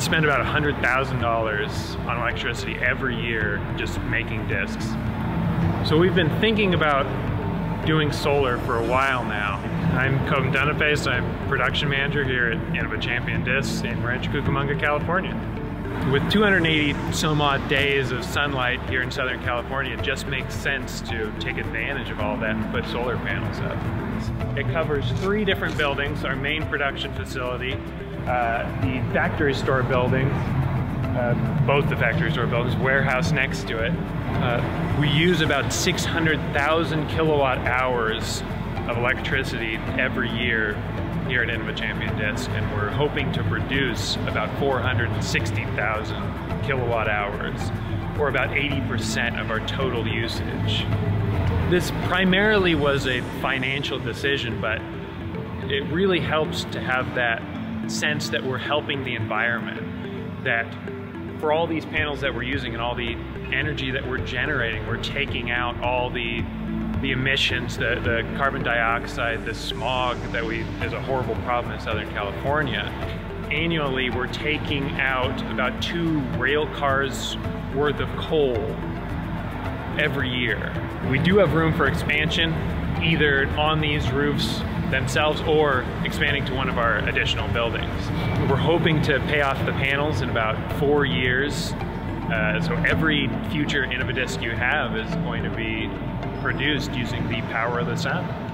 We spend about $100,000 on electricity every year just making discs. So we've been thinking about doing solar for a while now. I'm Coben Denefes, I'm production manager here at Innova Champion Discs in Rancho Cucamonga, California. With 280 some odd days of sunlight here in Southern California, it just makes sense to take advantage of all that and put solar panels up. It covers three different buildings: our main production facility, the factory store building, both the factory store buildings, warehouse next to it. We use about 600,000 kilowatt hours of electricity every year here at Innova Champion Discs, and we're hoping to produce about 460,000 kilowatt hours, or about 80% of our total usage. This primarily was a financial decision, but it really helps to have that sense that we're helping the environment, that for all these panels that we're using and all the energy that we're generating, we're taking out all the emissions, the carbon dioxide, the smog that is a horrible problem in Southern California. Annually, we're taking out about 2 rail cars worth of coal every year. We do have room for expansion, either on these roofs themselves or expanding to one of our additional buildings. We're hoping to pay off the panels in about 4 years. So every future Innova disc you have is going to be produced using the power of the sun.